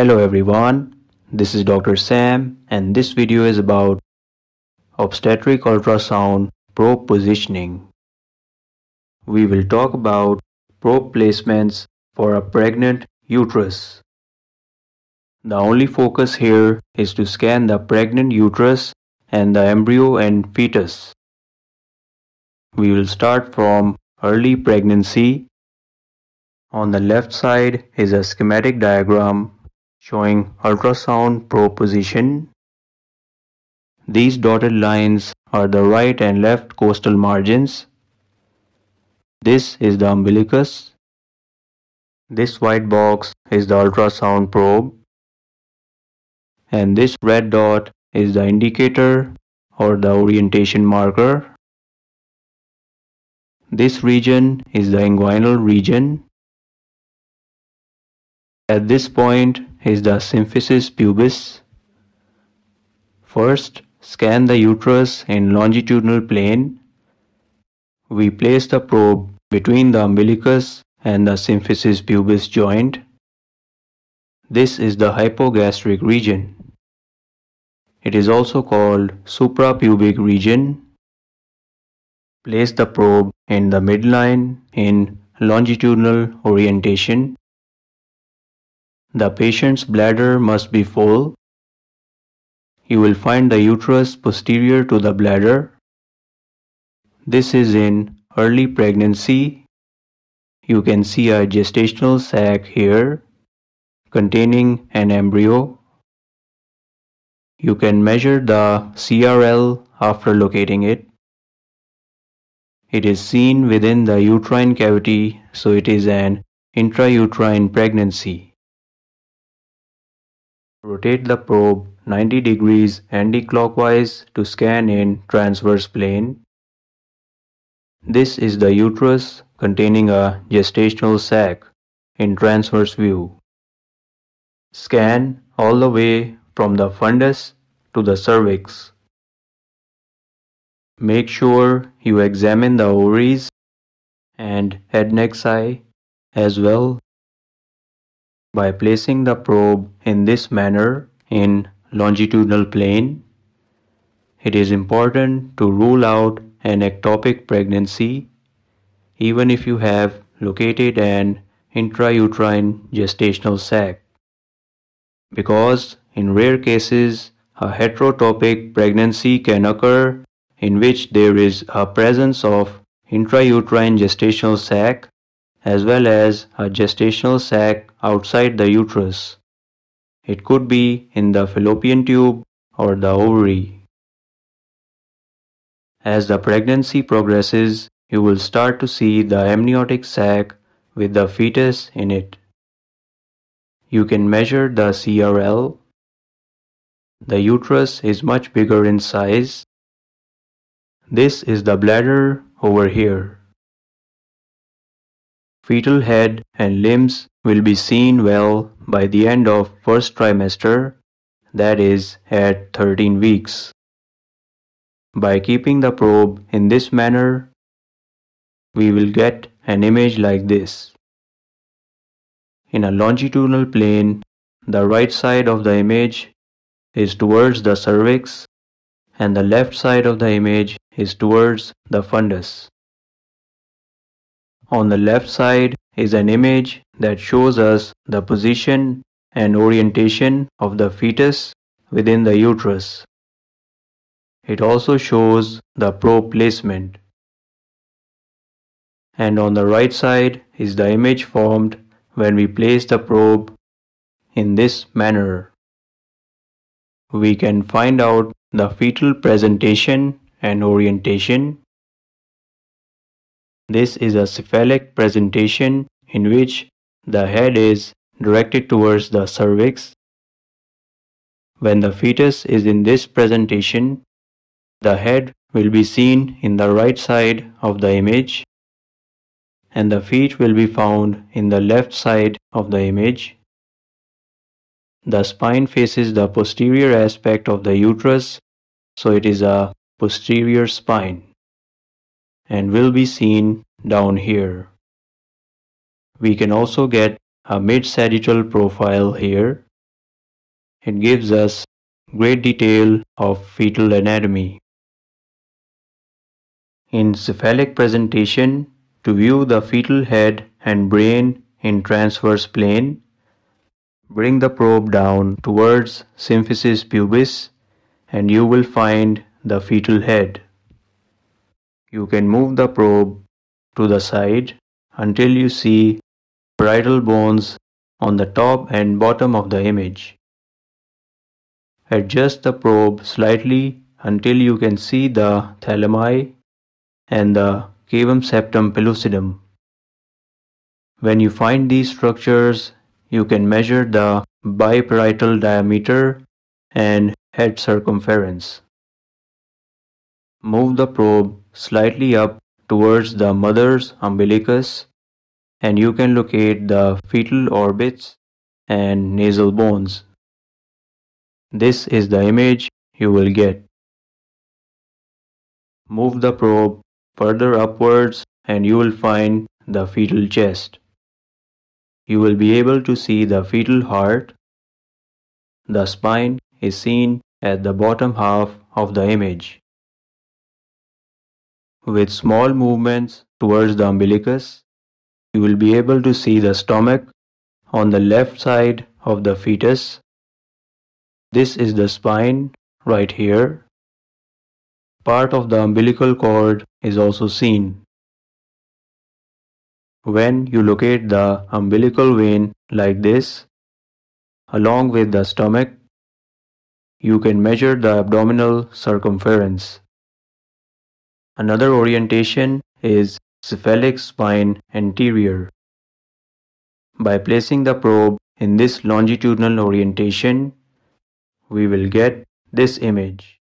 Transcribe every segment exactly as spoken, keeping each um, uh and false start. Hello everyone, this is Doctor Sam and this video is about obstetric ultrasound probe positioning. We will talk about probe placements for a pregnant uterus. The only focus here is to scan the pregnant uterus and the embryo and fetus. We will start from early pregnancy. On the left side is a schematic diagram showing ultrasound probe position. These dotted lines are the right and left costal margins. This is the umbilicus. This white box is the ultrasound probe. And this red dot is the indicator or the orientation marker. This region is the inguinal region. At this point is the symphysis pubis. First, scan the uterus in longitudinal plane. We place the probe between the umbilicus and the symphysis pubis joint. This is the hypogastric region. It is also called suprapubic region. Place the probe in the midline in longitudinal orientation. The patient's bladder must be full. You will find the uterus posterior to the bladder. This is in early pregnancy. You can see a gestational sac here containing an embryo. You can measure the C R L after locating it. It is seen within the uterine cavity, so it is an intrauterine pregnancy. Rotate the probe ninety degrees anti-clockwise to scan in transverse plane. This is the uterus containing a gestational sac in transverse view. Scan all the way from the fundus to the cervix. Make sure you examine the ovaries and head, neck, side as well. By placing the probe in this manner in longitudinal plane, it is important to rule out an ectopic pregnancy even if you have located an intrauterine gestational sac, because in rare cases a heterotopic pregnancy can occur in which there is a presence of intrauterine gestational sac as well as a gestational sac outside the uterus. It could be in the fallopian tube or the ovary. As the pregnancy progresses, you will start to see the amniotic sac with the fetus in it. You can measure the C R L. The uterus is much bigger in size. This is the bladder over here. Fetal head and limbs will be seen well by the end of first trimester, that is at thirteen weeks. By keeping the probe in this manner, we will get an image like this. In a longitudinal plane, the right side of the image is towards the cervix and the left side of the image is towards the fundus. On the left side is an image that shows us the position and orientation of the fetus within the uterus. It also shows the probe placement. And on the right side is the image formed when we place the probe in this manner. We can find out the fetal presentation and orientation. This is a cephalic presentation in which the head is directed towards the cervix. When the fetus is in this presentation, the head will be seen in the right side of the image and the feet will be found in the left side of the image. The spine faces the posterior aspect of the uterus, so it is a posterior spine, and will be seen down here. We can also get a mid-sagittal profile here It gives us great detail of fetal anatomy. In cephalic presentation, to view the fetal head and brain in transverse plane, bring the probe down towards symphysis pubis and you will find the fetal head. You can move the probe to the side until you see parietal bones on the top and bottom of the image. Adjust the probe slightly until you can see the thalami and the cavum septum pellucidum. When you find these structures, you can measure the biparietal diameter and head circumference. Move the probe slightly up towards the mother's umbilicus and you can locate the fetal orbits and nasal bones. This is the image you will get. Move the probe further upwards and you will find the fetal chest. You will be able to see the fetal heart. The spine is seen at the bottom half of the image. With small movements towards the umbilicus, you will be able to see the stomach on the left side of the fetus. This is the spine right here. Part of the umbilical cord is also seen. When you locate the umbilical vein like this, along with the stomach, you can measure the abdominal circumference. Another orientation is cephalic spine anterior. By placing the probe in this longitudinal orientation, we will get this image.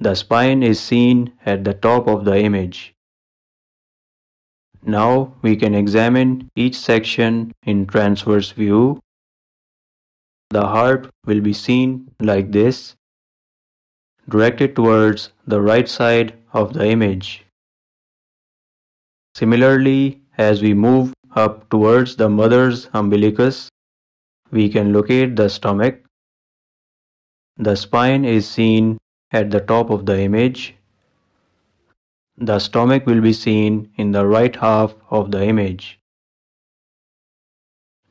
The spine is seen at the top of the image. Now we can examine each section in transverse view. The heart will be seen like this, directed towards the right side of the image. Similarly, as we move up towards the mother's umbilicus, we can locate the stomach. The spine is seen at the top of the image. The stomach will be seen in the right half of the image.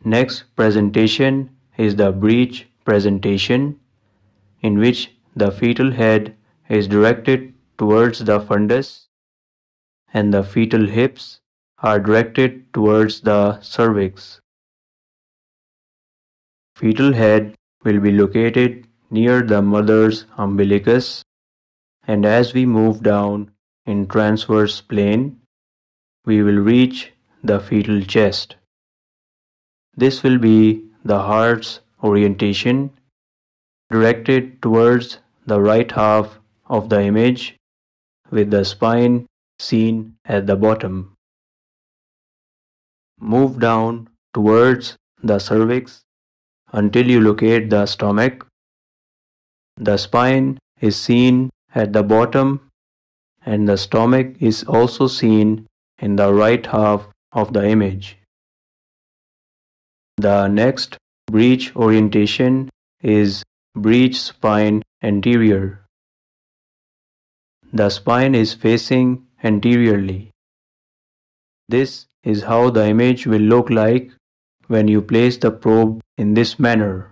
Next presentation is the breech presentation, in which the fetal head is directed towards the fundus and the fetal hips are directed towards the cervix. Fetal head will be located near the mother's umbilicus, and as we move down in transverse plane, we will reach the fetal chest. This will be the heart's orientation, directed towards the right half of the image, with the spine seen at the bottom. Move down towards the cervix until you locate the stomach. The spine is seen at the bottom, and the stomach is also seen in the right half of the image. The next breech orientation is breech spine anterior. The spine is facing anteriorly. This is how the image will look like when you place the probe in this manner.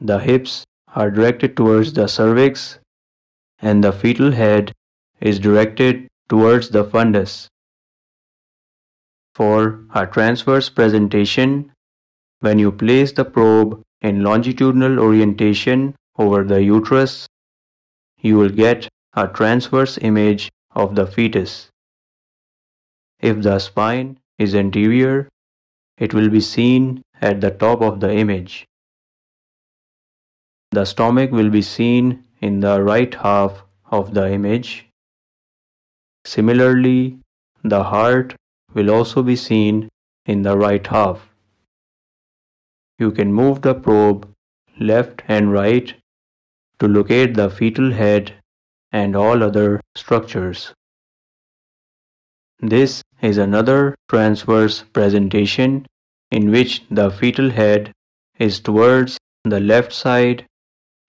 The hips are directed towards the cervix and the fetal head is directed towards the fundus. For a transverse presentation, when you place the probe in longitudinal orientation over the uterus, you will get a transverse image of the fetus. If the spine is anterior, it will be seen at the top of the image. The stomach will be seen in the right half of the image. Similarly, the heart will also be seen in the right half. You can move the probe left and right to locate the fetal head and all other structures. This is another transverse presentation in which the fetal head is towards the left side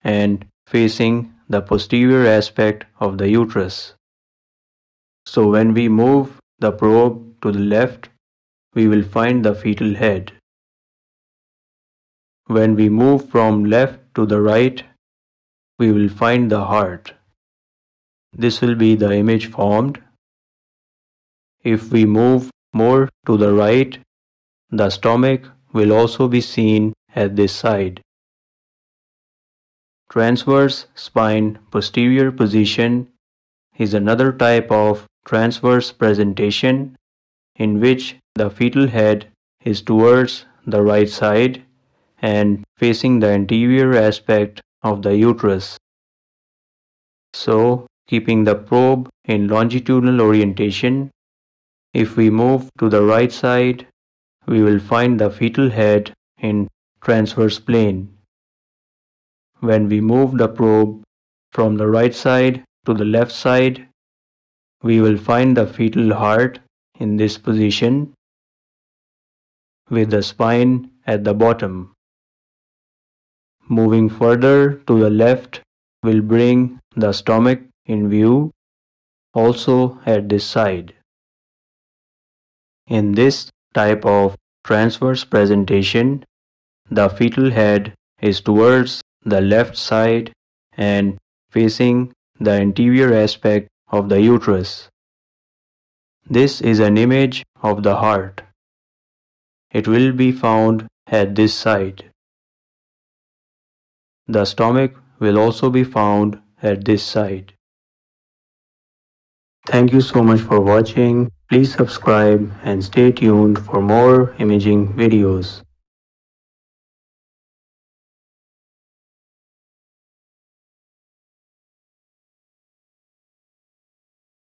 and facing the posterior aspect of the uterus. So when we move the probe to the left, we will find the fetal head. When we move from left to the right, we will find the heart. This will be the image formed. If we move more to the right, the stomach will also be seen at this side. Transverse spine posterior position is another type of transverse presentation in which the fetal head is towards the right side and facing the anterior aspect of the uterus. So, keeping the probe in longitudinal orientation, if we move to the right side, we will find the fetal head in transverse plane. When we move the probe from the right side to the left side, we will find the fetal heart in this position with the spine at the bottom. Moving further to the left will bring the stomach in view, also at this side. In this type of transverse presentation, the fetal head is towards the left side and facing the anterior aspect of the uterus. This is an image of the heart. It will be found at this side. The stomach will also be found at this side. Thank you so much for watching. Please subscribe and stay tuned for more imaging videos.